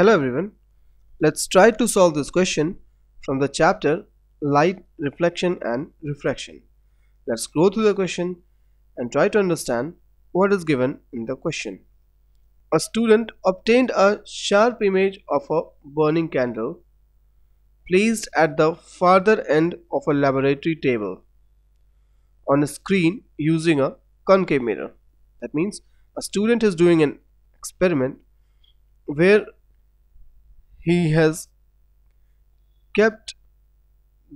Hello everyone, let's try to solve this question from the chapter Light, Reflection and Refraction. Let's go through the question and try to understand what is given in the question. A student obtained a sharp image of a burning candle placed at the farther end of a laboratory table on a screen using a concave mirror. That means a student is doing an experiment where he has kept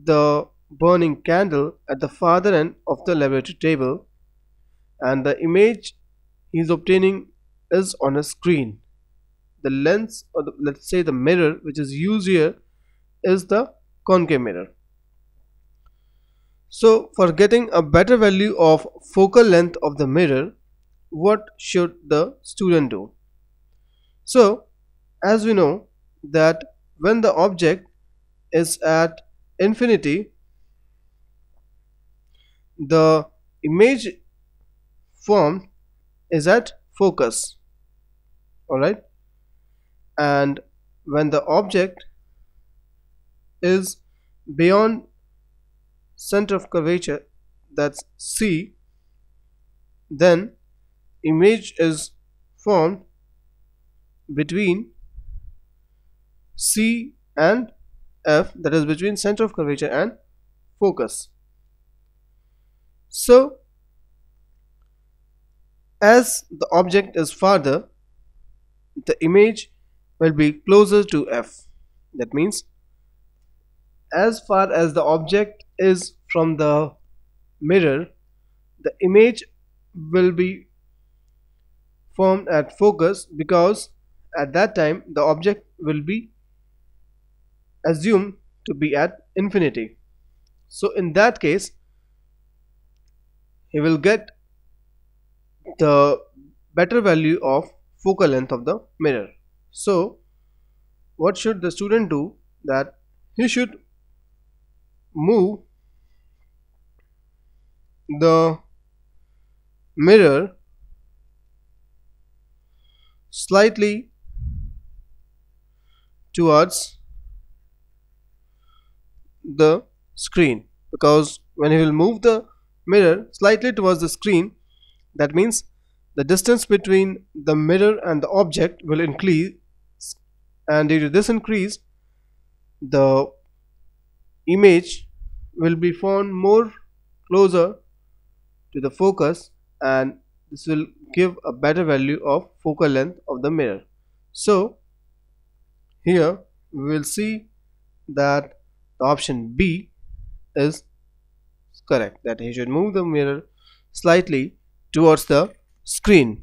the burning candle at the farther end of the laboratory table, and the image he is obtaining is on a screen. The lens, or let's say the mirror which is used here, is the concave mirror. So for getting a better value of focal length of the mirror, what should the student do? So as we know that when the object is at infinity, the image formed is at focus. Alright, and when the object is beyond center of curvature, that's C, then image is formed between C and F, that is between center of curvature and focus. So as the object is farther, the image will be closer to F. That means as far as the object is from the mirror, the image will be formed at focus, because at that time the object will be assumed to be at infinity. So in that case he will get the better value of focal length of the mirror. So what should the student do? That he should move the mirror slightly towards the screen, because when he will move the mirror slightly towards the screen, that means the distance between the mirror and the object will increase, and due to this increase the image will be formed more closer to the focus, and this will give a better value of focal length of the mirror. So here we will see that the option B is correct, that he should move the mirror slightly towards the screen.